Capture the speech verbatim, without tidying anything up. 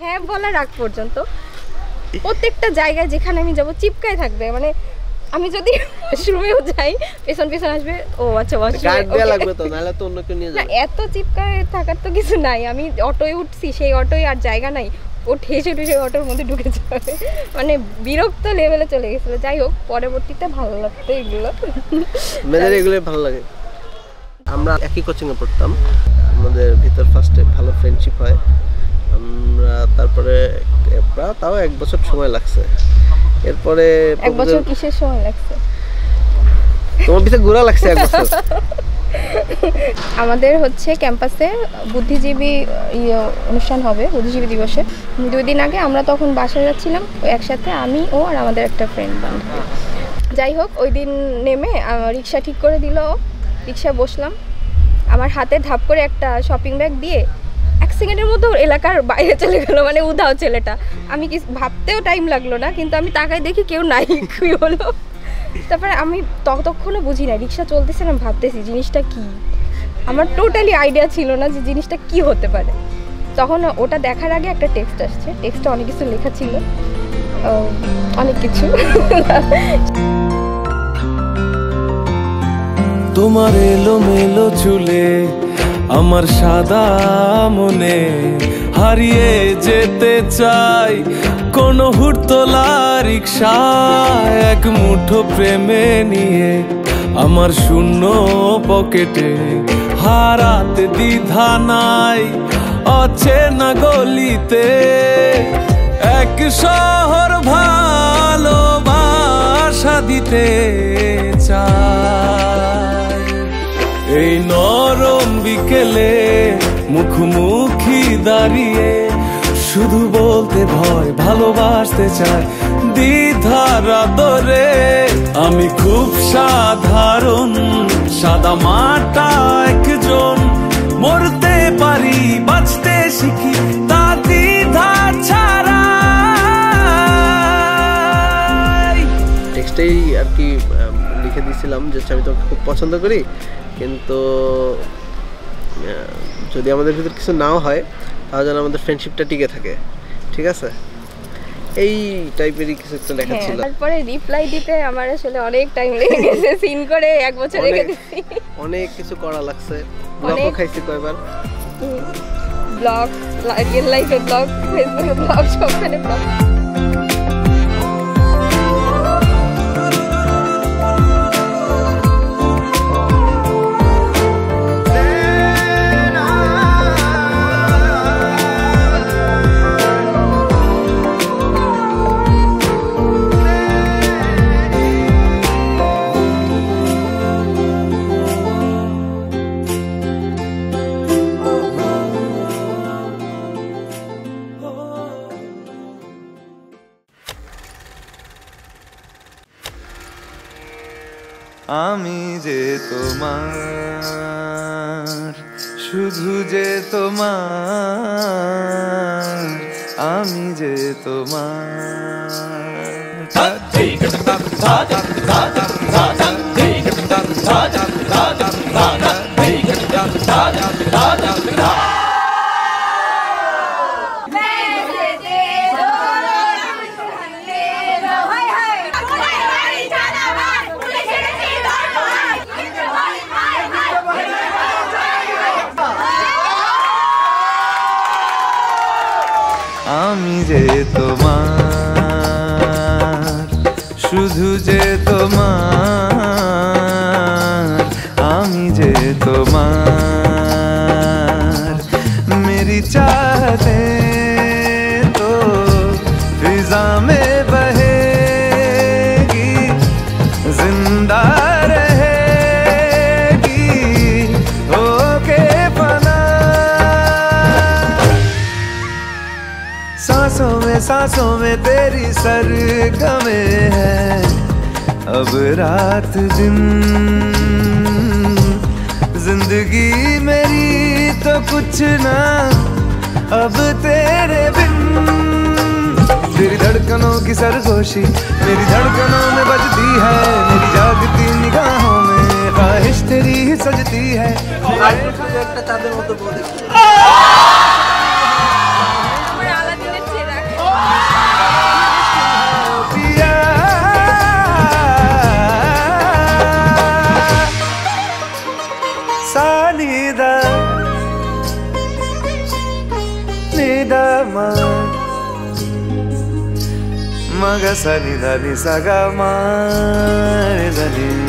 হ্যাঁ বলার আগ পর্যন্ত প্রত্যেকটা জায়গায় যেখানে আমি যাব চিপকায় থাকবে, মানে আমি যদি ওয়াশরুমেও যাই পেছন পেছন আসবে, ও আচ্ছা ওয়াশরুম গাইড দেয়া লাগবে তো, নালে তো অন্য কেউ নিয়ে যাবে না। এত চিপকায় থাকার তো কিছু নাই, আমি অটোয় উঠছি, সেই অটোয় আর জায়গা নাই, ও ঠেসে ঠেসে অটোর মধ্যে ঢুকে যাবে, মানে বিরক্ত লেভেলে চলে গেছিল। যাই হোক পরবর্তীতে ভালো লাগতো এগুলো, মেয়েদের এগুলো ভালো লাগে। আমরা একই কোচিংয়ে পড়তাম, আমাদের ভিতর ফার্স্টে ভালো ফ্রেন্ডশিপ হয়, আমরা তারপরে প্রায় তাও এক বছর সময় লাগছে। এরপরে এক বছর কিসের সময় লাগছে? তোমার পিছে ঘোরা লাগছে এক বছর। আমাদের হচ্ছে ক্যাম্পাসে বুদ্ধিজীবী অনুষ্ঠান হবে, বুদ্ধিজীবী দিবসে দুই দিন আগে। আমরা তখন বাসায় যাচ্ছিলাম একসাথে, আমি ও আর আমাদের একটা ফ্রেন্ড বান্ধবী। যাই হোক ওই দিন নেমে রিক্সা ঠিক করে দিল, রিক্সায় বসলাম, আমার হাতে ধাপ করে একটা শপিং ব্যাগ দিয়ে এক সেকেন্ডের মধ্যে এলাকার বাইরে চলে গেল, মানে উধাও ছেলেটা। আমি কি ভাবতেও টাইম লাগলো না, কিন্তু আমি তাকাই দেখি কেউ নাই, কি হলো। তারপরে আমি ততক্ষণও বুঝি না, রিক্সা চলতেছে না, ভাবতেছি জিনিসটা কি, আমার টোটালি আইডিয়া ছিল না যে জিনিসটা কি হতে পারে। তখন ওটা দেখার আগে একটা টেক্সট আসছে, টেক্সটে অনেক কিছু লেখা ছিল, অনেক কিছু। তোমার এলোমেলো চুলে আমার সাদা মনে হারিয়ে যেতে চাই, কোন হুড়তোলা রিক্সা এক মুঠো প্রেমে নিয়ে আমার শূন্য পকেটে হারাতে দ্বিধা নাই। অচেনা গলিতে এক শহর ভালোবাসা দিতে চাই, এই নরম বিকেলে মুখোমুখি দাঁড়িয়ে শুধু বলতে ভয় ভালোবাসতে চাই দ্বিধার আদরে। আমি খুব সাধারণ সাদা মাটা একজন, মরতে পারি বাঁচতে শিখি তা দ্বিধা ছাড়া। টেক্সটেই আর কি লিখে দিয়েছিলাম যে আমি তোমাকে খুব পছন্দ করি, কিন্তু যদি আমাদের ভিতর কিছু নাও হয় তাহলে যেন আমাদের ফ্রেন্ডশিপটা টিকে থাকে, ঠিক আছে, এই টাইপেরই কিছু একটা লেখা ছিল। তারপরে রিপ্লাই দিতে আমার আসলে অনেক টাইম লেগে গেছে, সিন করে এক বছর লেগে গেছে, অনেক কিছু করা লাগছে, ব্লকও খাইছি কয়বার, ব্লক রিয়েল লাইফে ব্লক, ফেসবুকে ব্লক, সবখানে ব্লক। আমি যে তোমার, শুধু যে তোমার, আমি যে তোমার। আমি যে তোমার, শুধু যে তোমার, আমি যে তোমার। মেরি চাহতে তো फिजा में बहेगी, जिंदा रहेगी होके फना। सांसों में सांसों में तेरी सरगमें है, अब रात दिन जिंदगी मेरी तो कुछ ना अब तेरे बिन। तेरी धड़कनों की सरगोशी मेरी धड़कनों में बजती है, मेरी जागती निगाहों में ख्वाहिश तेरी ही सजती है। मेरे Maga sa ni da ni sa ga ma ni da ni.